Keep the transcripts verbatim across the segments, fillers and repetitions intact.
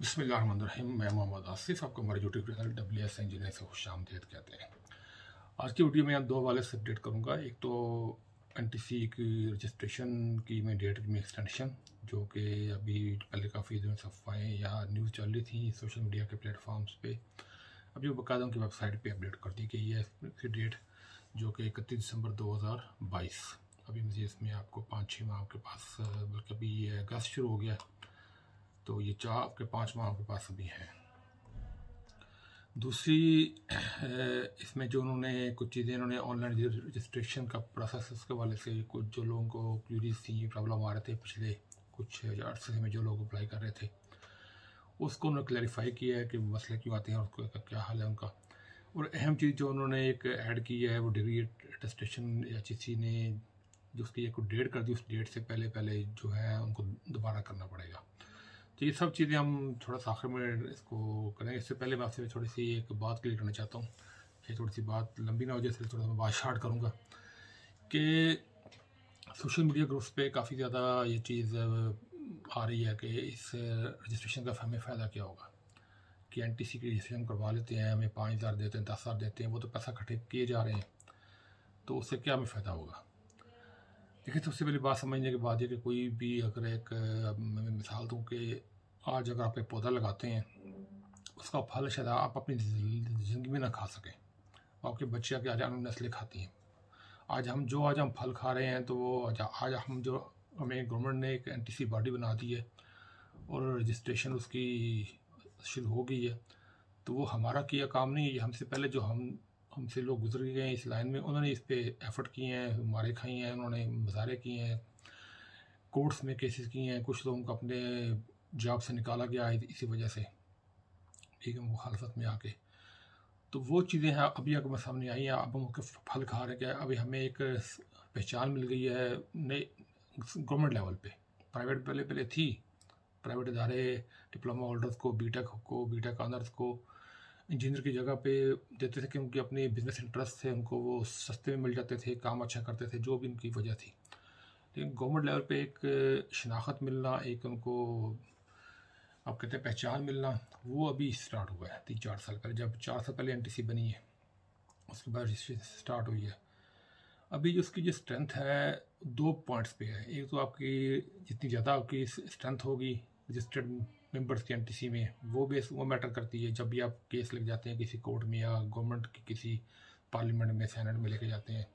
बिस्मिल्लाहिर्रहमानिर्रहीम। मैं मोहम्मद आसिफ, आपको हमारे YouTube channel W S engineer से खुश आमदीद कहते हैं। आज की वीडियो में आप दो वाले से अपडेट करूँगा। एक तो एन टी सी की रजिस्ट्रेशन की मैं डेट में एक्सटेंशन, जो कि अभी पहले काफ़ी दिन सफ़ाएँ या न्यूज़ चल रही थी सोशल मीडिया के प्लेटफॉर्म्स पर, अभी वो बाकायदा उनकी वेबसाइट पर अपडेट कर दी गई है इसकी डेट, जो कि इकतीस दिसंबर दो हज़ार बाईस। अभी मुझे इसमें आपको पाँच छः माह के पास, बल्कि अभी ये अगस्त शुरू हो गया है तो ये चार आपके पाँच माह के पास अभी हैं। दूसरी इसमें जो उन्होंने कुछ चीज़ें उन्होंने ऑनलाइन रजिस्ट्रेशन का प्रोसेस उसके वाले से कुछ जो लोगों को क्यूरीज थी, प्रॉब्लम आ रहे थे पिछले कुछ अर्से में जो लोग अप्लाई कर रहे थे, उसको उन्होंने क्लैरिफाई किया है कि मसले क्यों आते हैं और उसको क्या हाल है उनका। और अहम चीज़ जो उन्होंने एक ऐड की है वो degree attestation H E C ने जो उसकी एक डेट कर दी, उस डेट से पहले पहले जो है उनको दोबारा करना पड़ेगा। तो ये सब चीज़ें हम थोड़ा सा आखिर में इसको करेंगे। इससे पहले मैं आपसे थोड़ी सी एक बात क्लियर करना चाहता हूँ, ये थोड़ी सी बात लंबी ना हो जाए इसलिए थोड़ा सा मैं बात शार्ट करूँगा कि सोशल मीडिया ग्रुप्स पे काफ़ी ज़्यादा ये चीज़ आ रही है कि इस रजिस्ट्रेशन का हमें फ़ायदा क्या होगा कि एन टी सी की रजिस्ट्रेशन करवा लेते हैं, हमें पाँच हज़ार देते हैं, दस हज़ार देते हैं, वो तो पैसा इकट्ठे किए जा रहे हैं, तो उससे क्या हमें फ़ायदा होगा। देखिए, सबसे पहली बात समझने के बाद ये कि कोई भी अगर एक मैं मिसाल दूँ कि आज अगर आप एक पौधा लगाते हैं, उसका फल शायद आप अपनी ज़िंदगी में ना खा सकें, आपके बच्चे आके आज आने नस्लें खाती हैं। आज हम जो आज हम फल खा रहे हैं तो वो आज, आज हम जो हमें गवर्नमेंट ने एक एन टी सी बॉडी बना दी है और रजिस्ट्रेशन उसकी शुरू हो गई है, तो वो हमारा किया काम नहीं है। हमसे पहले जो हम हमसे लोग गुजर गए हैं इस लाइन में, उन्होंने इस पर एफर्ट किए हैं, मारे खाई हैं, उन्होंने मज़ारे किए हैं, कोर्ट्स में केसेस किए हैं, कुछ लोगों को अपने जॉब से निकाला गया इसी वजह से, ठीक है, मुखालफत में आके। तो वो चीज़ें हैं अभी अगर सामने आई हैं, अब हम उसके फल खा रहे हैं। अभी हमें एक पहचान मिल गई है नए गवर्नमेंट लेवल पे, प्राइवेट पहले पहले थी, प्राइवेट इदारे डिप्लोमा होल्डर्स को, बी.टेक को, बी.टेक ऑनर्स को इंजीनियर की जगह पे देते थे क्योंकि अपने बिजनेस इंटरेस्ट थे, उनको वो सस्ते में मिल जाते थे, काम अच्छा करते थे, जो भी उनकी वजह थी। लेकिन गवर्नमेंट लेवल पे एक शनाख्त मिलना, एक उनको आप कहते हैं पहचान मिलना, वो अभी स्टार्ट हुआ है तीन चार साल पहले। जब चार साल पहले एन टी सी बनी है उसके बाद रजिस्ट्रेशन स्टार्ट हुई है। अभी जो उसकी जो स्ट्रेंथ है दो पॉइंट्स पे है। एक तो आपकी जितनी ज़्यादा आपकी स्ट्रेंथ होगी रजिस्टर्ड मेंबर्स के एन टी सी में, वो बेस वो मैटर करती है। जब भी आप केस लेके जाते हैं किसी कोर्ट में या गवर्नमेंट की किसी पार्लियामेंट में, सेनेट में लेके जाते हैं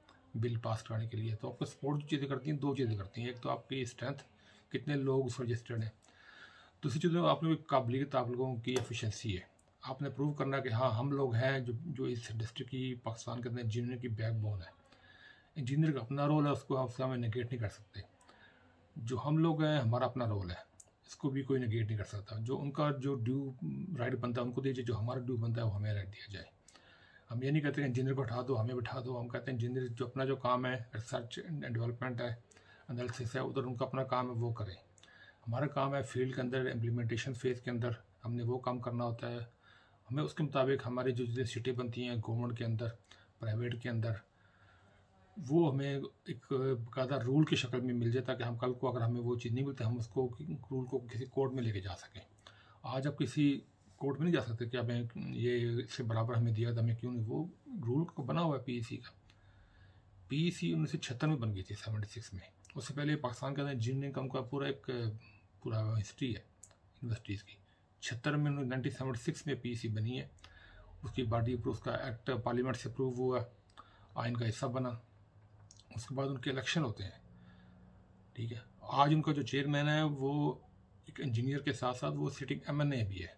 बिल पास कराने के लिए, तो आपको सपोर्ट जो चीज़ें करती हैं दो चीज़ें करती हैं। एक तो आपकी स्ट्रेंथ, कितने लोग उस रजिस्टर्ड हैं, दूसरी चीज़ आपने काबिलियत, आप लोगों की एफिशिएंसी है। आपने प्रूव करना कि हाँ हम लोग हैं जो जो इस इंडस्ट्री की, पाकिस्तान के अंदर इंजीनियर की बैकबोन है। इंजीनियर का अपना रोल है, उसको आप सामने नेगेट नहीं कर सकते। जो हम लोग हैं हमारा अपना रोल है, इसको भी कोई नेगेट नहीं कर सकता। जो उनका जो ड्यू राइट बनता है उनको दीजिए, जो हमारा ड्यू बनता है वो हमें राइट दिया जाए। हम ये नहीं कहते इंजीनियर को उठा दो, हमें बिठा दो। हम कहते हैं इंजीनियर जो अपना जो काम है, रिसर्च एंड डेवलपमेंट है, एनालिसिस है, उधर उनका अपना काम है, वो करें। हमारा काम है फील्ड के अंदर, इम्प्लीमेंटेशन फेज़ के अंदर हमने वो काम करना होता है। हमें उसके मुताबिक हमारी जो चीज़ें सीटें बनती हैं गवर्नमेंट के अंदर, प्राइवेट के अंदर, वो हमें एक बाकायदा रूल की शक्ल में मिल जाए, ताकि हम कल को अगर हमें वो चीज़ नहीं मिलती हम उसको रूल को किसी कोर्ट में लेके जा सकें। आज आप किसी कोर्ट में नहीं जा सकते कि हमें ये इससे बराबर हमें दिया था, हमें क्यों नहीं, वो रूल को बना हुआ है। पीईसी का पीईसी उन्नीस सौ छिहत्तर में बन गई थी, सेवेंटी सिक्स में। उससे पहले पाकिस्तान के अंदर इंजीनियरिंग का उनका पूरा एक पूरा हिस्ट्री है यूनिवर्सिटीज़ की। छिहत्तर में नाइनटीन सेवेंटी सिक्स में पीईसी बनी है, उसकी बॉडी अप्रूव, उसका एक्ट पार्लियामेंट से अप्रूव हुआ, आइन का हिस्सा बना, उसके बाद उनके इलेक्शन होते हैं, ठीक है। आज उनका जो चेयरमैन है वो एक इंजीनियर के साथ साथ वो सिटिंग एम एन ए भी है।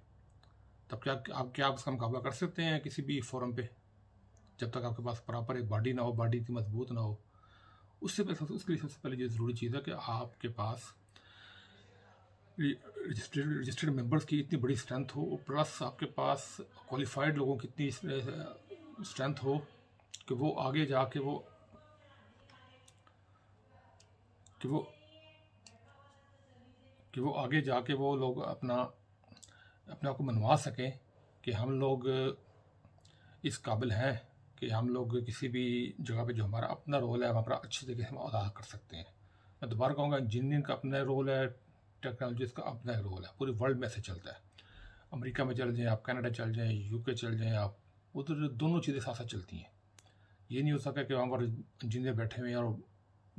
तब क्या आप क्या आप उसका मुकाबला कर सकते हैं किसी भी फोरम पे? जब तक आपके पास प्रॉपर एक बॉडी ना हो, बॉडी इतनी मजबूत ना हो। उससे पहले उसके लिए सबसे पहले जो ज़रूरी चीज़ है कि आपके पास रजिस्टर्ड रजिस्टर्ड मेम्बर्स की इतनी बड़ी स्ट्रेंथ हो, प्लस आपके पास क्वालिफाइड लोगों की इतनी स्ट्रेंथ हो कि वो आगे जा के वो कि वो कि वो आगे जाके वो लोग अपना अपने आप को मनवा सकें कि हम लोग इस काबिल हैं कि हम लोग किसी भी जगह पे जो हमारा अपना रोल है हम अपना अच्छी तरीके से हम अदा कर सकते हैं। मैं दोबारा कहूँगा, इंजीनियरिंग का अपना रोल है, टेक्नोलॉजी का अपना रोल है, पूरे वर्ल्ड में ऐसे चलता है। अमेरिका में चल जाएँ, आप कनाडा चल जाएँ, यूके चल जाएँ, आप उधर दोनों चीज़ें साथ साथ चलती हैं। ये नहीं हो सका कि वहाँ पर इंजीनियर बैठे हुए हैं और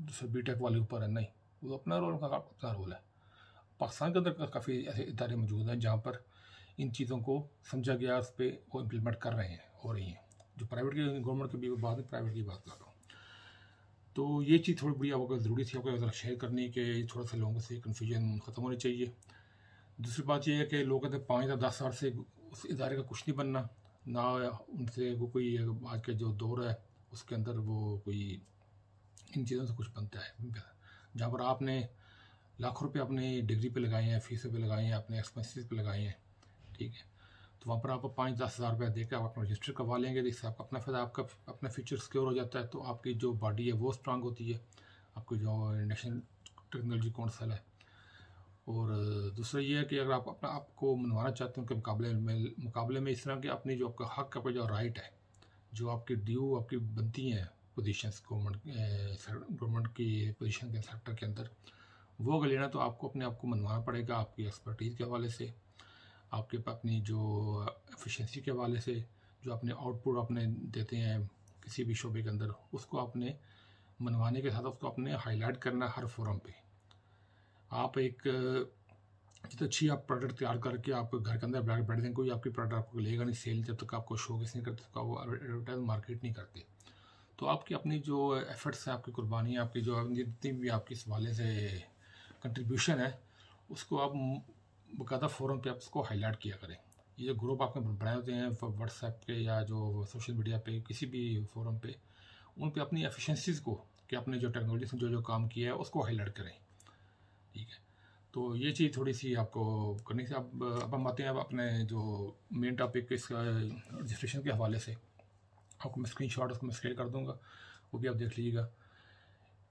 दूसरे बी टेक वाले ऊपर है, नहीं, वो अपना रोल, उनका अपना रोल है। पाकिस्तान के अंदर काफ़ी ऐसे इदारे मौजूद हैं जहाँ पर इन चीज़ों को समझा गया, उस पर वो इम्प्लीमेंट कर रहे हैं, हो रही हैं, जो प्राइवेट की गवर्नमेंट की भी बात है, प्राइवेट की बात कर रहा हूँ। तो ये चीज़ थोड़ी बड़ी आपको ज़रूरी थी आपको ज़रा शेयर करनी कि थोड़ा सा लोगों से कन्फ्यूजन ख़त्म होनी चाहिए। दूसरी बात यह है कि लोग कहते हैं पाँच या दस साल से उस इदारे का कुछ नहीं बनना, ना उनसे वो कोई, आज का जो दौर है उसके अंदर वो कोई इन चीज़ों से कुछ बनता है। जहाँ पर आपने लाखों रुपये अपने डिग्री पे लगाए हैं, फीस पे लगाए हैं, अपने एक्सपेंसेस पे लगाए हैं, ठीक है, तो वहाँ पर आप पाँच दस हज़ार रुपया देकर आप अपना रजिस्टर करवा लेंगे, जिससे आपका अपना फायदा, आपका अपना फ्यूचर सिक्योर हो जाता है। तो आपकी जो बॉडी है वो स्ट्रांग होती है, आपकी जो नेशनल टेक्नोलॉजी काउंसिल है। और दूसरा ये है कि अगर आप अपना आपको मनवाना चाहते हो उनके मुकाबले में मुकाबले में इस तरह के अपनी जो आपका हक, आपका जो राइट है, जो आपकी ड्यू आपकी बनती हैं पोजीशंस गवर्नमेंट गवर्नमेंट की पोजीशन के सेक्टर के अंदर, वो अगर लेना तो आपको अपने आप को मनवाना पड़ेगा, आपकी एक्सपर्टीज़ के हवाले से, आपके अपनी जो एफिशिएंसी के हवाले से, जो अपने आउटपुट अपने देते हैं किसी भी शोबे के अंदर, उसको आपने मनवाने के साथ उसको अपने हाईलाइट करना हर फोरम पे। आप एक जितनी अच्छी आप प्रोडक्ट तैयार करके आप घर के अंदर बैठ बैठ दें, कोई आपकी प्रोडक्ट आपको लेगा नहीं सेल, जब तक आपको शोकेस नहीं करते, तब वो एडवर्टाइज मार्केट नहीं करते। तो आपकी अपनी जो एफर्ट्स हैं, आपकी कुर्बानी, आपकी जो जितनी भी आपकी इस वाले से कंट्रीब्यूशन है, उसको आप बाकायदा फोरम पे आप उसको हाईलाइट किया करें। ये जो ग्रुप आपके बनाए होते हैं व्हाट्सएप पे या जो सोशल मीडिया पे किसी भी फोरम पे, उन पे अपनी एफिशिएंसीज़ को कि आपने जो टेक्नोलॉजी से जो जो काम किया है उसको हाईलाइट करें, ठीक है। तो ये चीज़ थोड़ी सी आपको करनी से। अब अब हम आते हैं अब अपने जो मेन टॉपिक इसका रजिस्ट्रेशन के हवाले से, आपको मैं स्क्रीन शॉट उसको मैं शेयर कर दूँगा, वो भी आप देख लीजिएगा।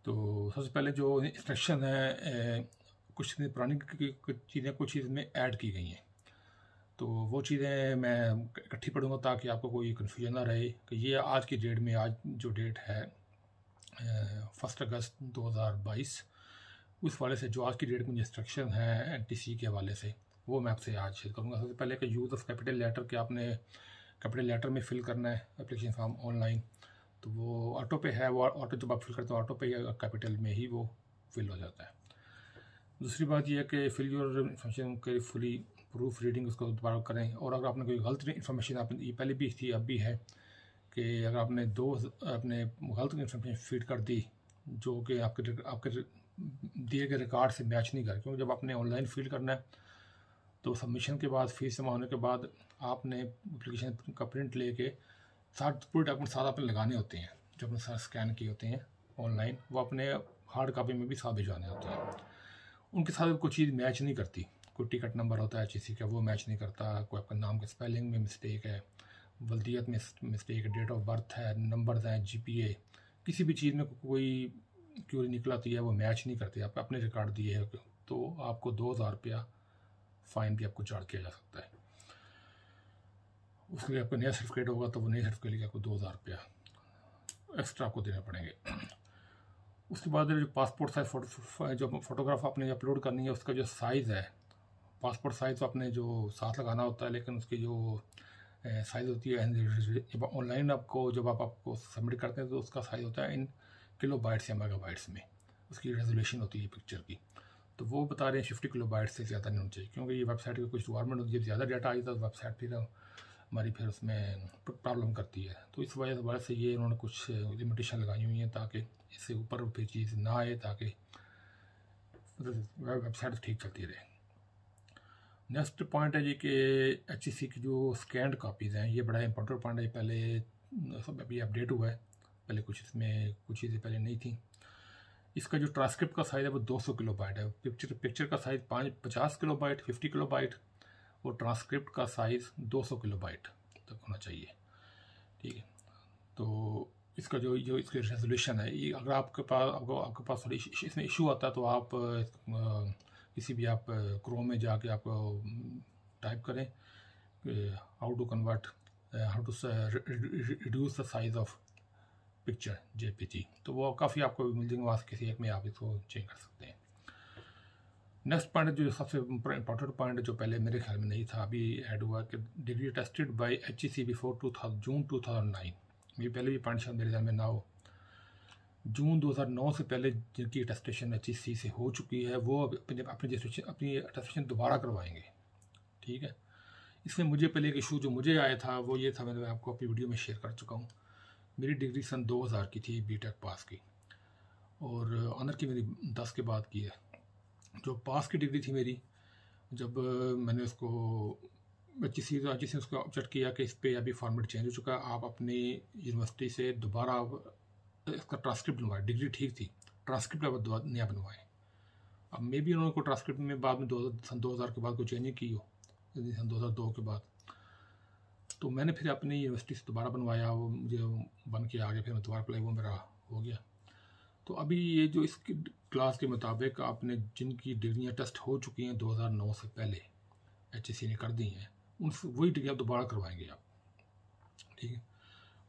तो सबसे पहले जो इंस्ट्रक्शन है, कुछ चीज़ें पुरानी चीज़ें कुछ चीज़ में ऐड की गई हैं, तो वो चीज़ें मैं इकट्ठी पढ़ूँगा ताकि आपको कोई कन्फ्यूजन ना रहे कि ये आज की डेट में, आज जो डेट है फर्स्ट अगस्त दो हज़ार बाईस, उस वाले से जो आज की डेट में इंस्ट्रक्शन है एन टी सी के हवाले से, वो मैं आपसे आज शेयर करूँगा। सबसे पहले कि यूज़ ऑफ कैपिटल लेटर के आपने कैपिटल लेटर में फ़िल करना है एप्लीकेशन फॉर्म ऑनलाइन, तो वो ऑटो पे है, वो ऑटो जब आप फिल करते हो ऑटो पे कैपिटल में ही वो फिल हो जाता है। दूसरी बात यह है कि फिल योर इन्फॉर्मेशन के फुली प्रूफ रीडिंग उसको दोबारा करें, और अगर आपने कोई गलत इन्फॉर्मेशन, आप ये पहले भी थी अब भी है कि अगर आपने दो अपने गलत इन्फॉर्मेशन फीड कर दी जो कि आपके आपके दिए गए रिकॉर्ड से मैच नहीं कर, क्योंकि जब आपने ऑनलाइन फील करना है तो सबमिशन के बाद फीस जमा होने के बाद आपने एप्लीकेशन का प्रिंट लेके साथ पूरे डॉक्यूमेंट साथ आपने लगाने होते हैं, जो अपने साथ स्कैन किए होते हैं ऑनलाइन, वो अपने हार्ड कापी में भी साथ भिजवाने होते हैं। उनके साथ कोई चीज़ मैच नहीं करती, कोई टिकट नंबर होता है किसी का वो मैच नहीं करता, कोई आपका नाम के स्पेलिंग में मिस्टेक है, बल्दियत में मिस्टेक है, डेट ऑफ बर्थ है, नंबर्स हैं, जी पी ए, किसी भी चीज़ में कोई क्यूरी निकलाती है, वो मैच नहीं करती, आप अपने रिकॉर्ड दिए हैं, तो आपको दो हज़ार रुपया फ़ाइन भी आपको चार्ज किया जा सकता है। उसके लिए आपको नया सर्टिफिकेट होगा, तो वो नए सर्टिफिकेट के लिए आपको दो हज़ार रुपया एक्स्ट्रा आपको देने पड़ेंगे। उसके बाद जो पासपोर्ट साइज़ फोटो जो फोटोग्राफ आपने अपलोड करनी है, उसका जो साइज़ है पासपोर्ट साइज़ तो आपने जो साथ लगाना होता है, लेकिन उसकी जो साइज़ होती है जब ऑनलाइन आपको जब आप आपको सबमिट करते हैं तो उसका साइज़ होता है इन किलो बाइट्स या मेगा बाइट्स में, उसकी रेजोल्यूशन होती है पिक्चर की, तो वो बता रहे हैं फिफ्टी किलो बाइट से ज़्यादा नहीं होनी चाहिए, क्योंकि ये वेबसाइट की कुछ गवर्नमेंट होती है, ज़्यादा डाटा आ जाता है वेबसाइट फिर हमारी फिर उसमें प्रॉब्लम करती है, तो इस वजह वजह से ये उन्होंने कुछ लिमिटेशन लगाई हुई हैं ताकि इससे ऊपर फिर चीज़ ना आए, ताकि वेबसाइट ठीक चलती रहे। नेक्स्ट पॉइंट है जी कि एच ई सी की जो स्कैंड कापीज़ हैं, ये बड़ा इंपॉर्टेंट पॉइंट है, पहले सब अभी अपडेट हुआ है, पहले कुछ इसमें कुछ चीज़ें पहले नहीं थी। इसका जो ट्रांसक्रिप्ट का साइज़ है वो दो सौ किलो बाइट है, पिक्चर पिक्चर का साइज़ पाँच पचास kilobyte fifty kilobyte, और ट्रांसक्रिप्ट का साइज़ दो सौ किलो बाइट तक होना चाहिए, ठीक है। तो इसका जो जो इसके रेजोल्यूशन है, ये अगर आपके पास आपको आपके पास थोड़ी इसमें इशू आता है तो आप आ, किसी भी आप क्रोम में जाके आप टाइप करें how to convert how to reduce the size of picture JPG, तो वो काफ़ी आपको मिल जाएंगे, वहाँ से किसी एक में आप इसको चेंज कर सकते हैं। नेक्स्ट पॉइंट जो सबसे इंपॉर्टेंट पॉइंट जो पहले मेरे ख्याल में नहीं था, अभी ऐड हुआ कि degree tested by HEC before two thousand June two thousand nine. ये पहले भी पॉइंट शायद मेरे ध्यान में ना हो। जून दो हज़ार नौ से पहले जिनकी अटेस्टेशन एचईसी से हो चुकी है वो अपने अपनी अपनी अटेस्टेशन दोबारा करवाएंगे। ठीक है, इसमें मुझे पहले एक इशू जो मुझे आया था वो ये था, मैंने आपको अपनी वीडियो में शेयर कर चुका हूँ। मेरी डिग्री सन दो हज़ार की थी, बी टेक पास की, और ऑनर की मेरी दस के बाद की है। जो पास की डिग्री थी मेरी, जब मैंने उसको अच्छी सी अच्छी सी उसको ऑब्जेक्ट किया कि इस पर अभी फॉर्मेट चेंज हो चुका है, आप अपनी यूनिवर्सिटी से दोबारा आप इसका ट्रांसक्रिप्ट बनवाएं। डिग्री ठीक थी, ट्रांसक्रिप्ट आप नया बनवाएं। अब मे भी उन्होंने को ट्रांसक्रिप्ट में बाद में दो सन दो हज़ार के बाद कोई चेंजिंग की हो, सन दो हज़ार दो के बाद। तो मैंने फिर अपनी यूनिवर्सिटी से दोबारा बनवाया, वो मुझे बन के आ गया, फिर मैं दोबारा अप्लाई वो मेरा हो गया। तो अभी ये जो इस क्लास के मुताबिक आपने जिनकी डिग्रियाँ टेस्ट हो चुकी हैं दो हज़ार नौ से पहले एचईसी ने कर दी हैं, उन वही डिग्री आप दोबारा करवाएंगे आप। ठीक है,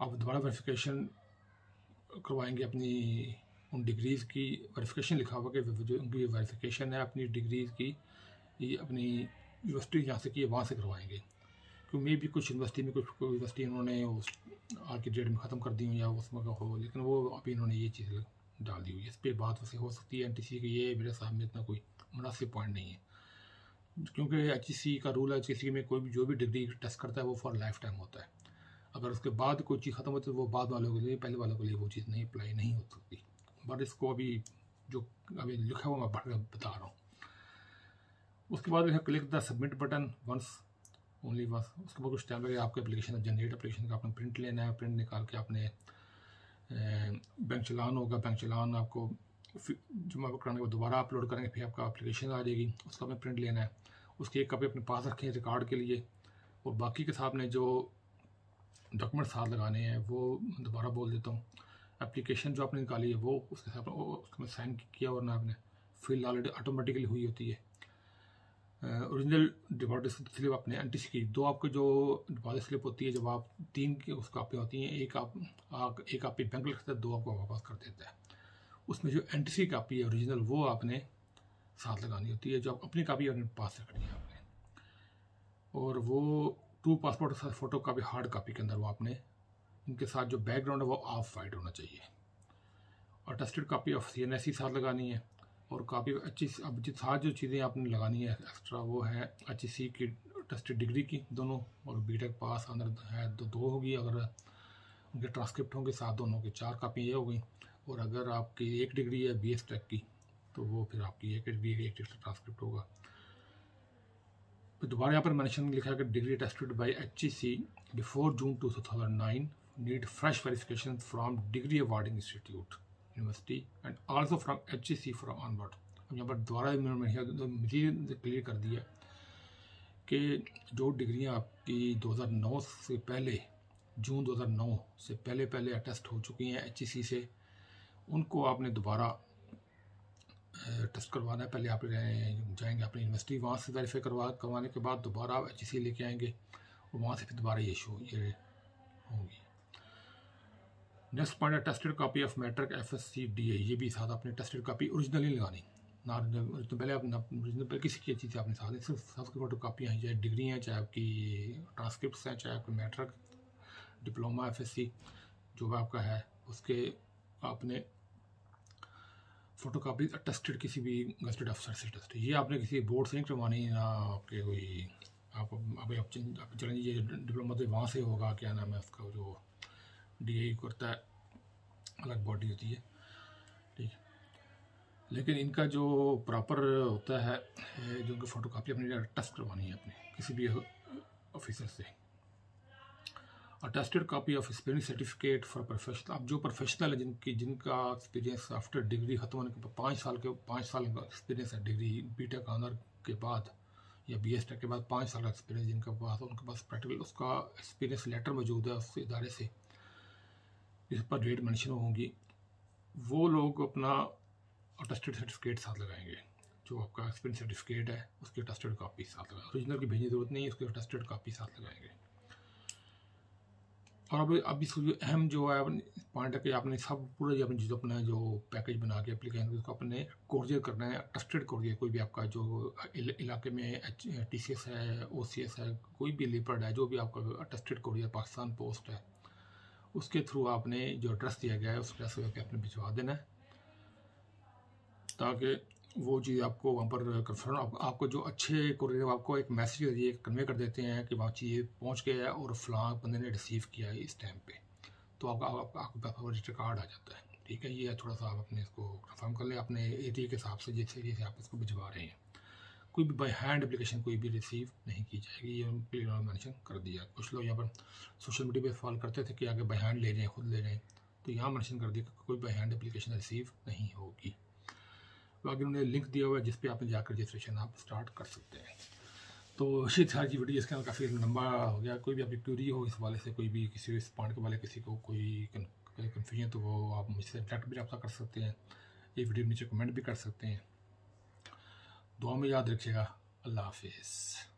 आप दोबारा वेरिफिकेशन करवाएंगे अपनी उन डिग्रीज़ की। वेरिफिकेशन लिखा हुआ कि जो उनकी वेरिफिकेशन है अपनी डिग्रीज़ की, ये अपनी यूनिवर्सिटी जहाँ से की वहाँ से करवाएंगे। क्योंकि मे भी कुछ यूनिवर्सिटी में कुछ यूनिवर्सिटी इन्होंने उस आज की डेट में ख़त्म कर दी हो या उसमें हो, लेकिन वो अभी इन्होंने ये चीज़ डाल दी हुई है। इस पर बात वैसे हो सकती है एनटीसी की, ये मेरे सामने इतना कोई मुनासिब पॉइंट नहीं है, क्योंकि एचईसी का रूल है, एचईसी में कोई भी जो भी डिग्री टेस्ट करता है वो फॉर लाइफ टाइम होता है। अगर उसके बाद कोई चीज़ ख़त्म होती है वो बाद वालों के लिए, पहले वालों के लिए वो चीज़ नहीं अप्लाई नहीं हो सकती। बट इसको अभी जो अभी लिखा हुआ मैं पढ़ कर बता रहा हूँ। उसके बाद लिखा click the submit button once only once. उसके बाद कुछ टाइम लगेगा, आपके एप्लीकेशन जनरेट एप्लीकेशन का आपने प्रिंट लेना है, प्रिंट निकाल के आपने बैंक चलान होगा, बैंक चलान आपको जमा कराने को दोबारा अपलोड करेंगे, फिर आपका एप्लीकेशन आ जाएगी, उसका हमें प्रिंट लेना है। उसकी एक कॉपी अपने पास रखें रिकॉर्ड के लिए, और बाकी के साथ में जो डॉक्यूमेंट साथ लगाने हैं वो दोबारा बोल देता हूँ। एप्लीकेशन जो आपने निकाली है वो उसके साथ उसमें साइन किया और ना आपने फील्ड ऑलरेडी ऑटोमेटिकली हुई होती है। ओरिजिनल डिपॉजिट स्लिप अपने एनटीसी की दो आपको जो डिपॉजिट स्लिप होती है, जब आप तीन की उस कापी होती हैं, एक आप आग, एक आपकी बैंक लिखता है, दो आपको वापस कर देता है। उसमें जो एनटीसी कापी है ओरिजिनल वो आपने साथ लगानी होती है, जो आप अपनी कापी अपने पास रखनी है आपने, और वो टू पासपोर्ट के साथ फोटो कापी हार्ड कापी के अंदर वो आपने इनके साथ जो बैकग्राउंड है वो ऑफ वाइट होना चाहिए, और tested copy of C N S C साथ लगानी है, और काफ़ी अच्छी अब जिस साथ जो चीज़ें आपने लगानी है एक्स्ट्रा वो है एचईसी की टेस्टेड डिग्री की दोनों, और बीटेक पास अंदर है तो दो होगी, अगर उनके ट्रांसक्रिप्ट होंगे साथ दोनों के चार कापी ये हो गई, और अगर आपकी एक डिग्री है बी.टेक की तो वो फिर आपकी एक डिग्री एक ट्रांसक्रिप्ट होगा। तो दोबारा यहाँ पर मैंशन लिखा है कि degree tested by HEC before June two thousand nine need fresh verification from degree awarding institute university and also from H E C from onward. अब यहाँ पर दोबारा मुझे क्लियर कर दिया कि जो डिग्रियाँ आपकी दो हज़ार नौ से पहले जून दो हज़ार नौ से पहले पहले अटेस्ट हो चुकी हैं एच ई सी से, उनको आपने दोबारा टेस्ट करवाना है। पहले आप जाएंगे अपनी यूनिवर्सिटी, वहाँ से वेरीफाई करवा करवाने के बाद दोबारा आप एच ई सी लेके आएंगे, और वहाँ से फिर दोबारा ये इशू ये होगी। नेक्स्ट पॉइंट है tested copy of matric F S C D A, ये भी साथ आपने टेस्टेड कापी ओरिजिनली लगानी ना, तो पहले आप किसी की अच्छी से आपने साथ सिर्फ साथ की फोटो कापियाँ हैं, चाहे डिग्री हैं, चाहे आपकी ट्रांसक्रिप्ट हैं, चाहे आपकी matric diploma F S C जो भी आपका है, उसके आपने फोटो कापी टेस्टेड किसी भी गजटेड अफसर से टेस्ट, ये आपने किसी बोर्ड से नहीं करवानी ना आपके कोई आप अभी आप चलेंगे ये डिप्लोमा तो वहाँ से होगा, क्या नाम है उसका जो डी आई करता है, अलग बॉडी होती है। ठीक है, लेकिन इनका जो प्रॉपर होता है जो उनकी फ़ोटो कापी अपनी टेस्ट करवानी है अपने किसी भी ऑफिसर से। Attested copy of experience certificate for professional, अब जो प्रोफेशनल है जिनकी जिनका एक्सपीरियंस आफ्टर डिग्री ख़त्म होने के पाँच साल के पाँच साल का एक्सपीरियंस है डिग्री बीटेक ऑनर के बाद या बीएसटेक के बाद पाँच साल का एक्सपीरियंस जिनका पास उनके पास प्रैक्टिकल उसका एक्सपीरियंस लेटर मौजूद है उस इदारे से, इस पर डेट मेंशन होंगी, वो लोग अपना अटेस्टेड सर्टिफिकेट साथ लगाएंगे। जो आपका एक्सपीरियंस सर्टिफिकेट है उसकी अटेस्टेड कापी साथ लगाएंगे, ओरिजिनल की भेजने की जरूरत नहीं है, उसकी अटेस्टेड कापी साथ लगाएंगे। और अब अब इसको जो अहम जो है पॉइंट है कि आपने सब पूरा जो अपने जो अपना जो पैकेज बना के एप्लीकेशन उसको अपने कोरियर करना है, ट्रस्टेड कोरियर। कोई भी आपका जो इल, इलाके में टीसीएस है, ओसीएस है, कोई भी लिपर्ड है, जो भी आपका ट्रस्टेड कोरियर पाकिस्तान पोस्ट है, उसके थ्रू आपने जो एड्रेस दिया गया है उस एड्रेस पर आपने भिजवा देना है, ताकि वो चीज़ आपको वहाँ पर कन्फर्म आप, आपको जो अच्छे कोरियर आपको एक मैसेज ये कन्वे कर देते हैं कि वहाँ चीज़ पहुँच गया है और फलां बंदे ने रिसीव किया है इस टाइम पे, तो आपका आपका आपको रजिस्टर कार्ड आ जाता है। ठीक है, ये थोड़ा सा आप अपने इसको कन्फर्म कर लें अपने एरिया के हिसाब से, जैसे जैसे आप इसको भिजवा रहे हैं। कोई भी बाई हैंड एप्लीकेशन कोई भी रिसीव नहीं की जाएगी, ये उन्होंने मैंशन कर दिया। कुछ लोग यहाँ पर सोशल मीडिया पर फॉलो करते थे कि आगे बाई हैंड ले रहे हैं, खुद ले रहे हैं, तो यहाँ मैंशन कर दिया कि कोई बाई हैंड एप्लीकेशन रिसीव नहीं होगी। बाकी उन्होंने लिंक दिया हुआ है जिस पे आपने जाकर रजिस्ट्रेशन आप स्टार्ट कर सकते हैं। तो शीत हार की वीडियो इसका काफ़ी लंबा हो गया। कोई भी आपकी क्यूरी हो इस वाले से, कोई भी किसी इस पॉइंट के वाले किसी को कोई कन्फ्यूजन, तो वो आप मुझसे डायरेक्ट भी रब्ता कर सकते हैं, ये वीडियो नीचे कमेंट भी कर सकते हैं। दुआ में याद रखिएगा। अल्लाह हाफिज़।